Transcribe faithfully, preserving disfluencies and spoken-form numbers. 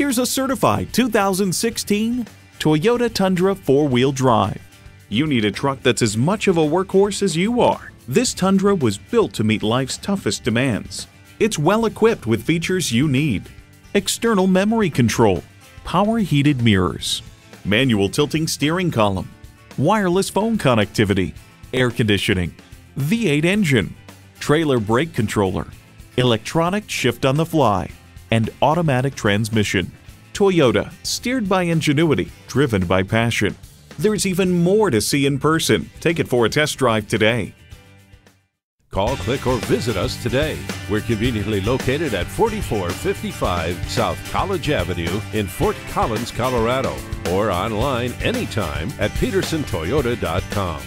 Here's a certified two thousand sixteen Toyota Tundra four-wheel drive. You need a truck that's as much of a workhorse as you are. This Tundra was built to meet life's toughest demands. It's well equipped with features you need: external memory control, power heated mirrors, manual tilting steering column, wireless phone connectivity, air conditioning, V eight engine, trailer brake controller, electronic shift on the fly, and automatic transmission. Toyota, steered by ingenuity, driven by passion. There's even more to see in person. Take it for a test drive today. Call, click, or visit us today. We're conveniently located at forty-four fifty-five South College Avenue in Fort Collins, Colorado, or online anytime at pedersen toyota dot com.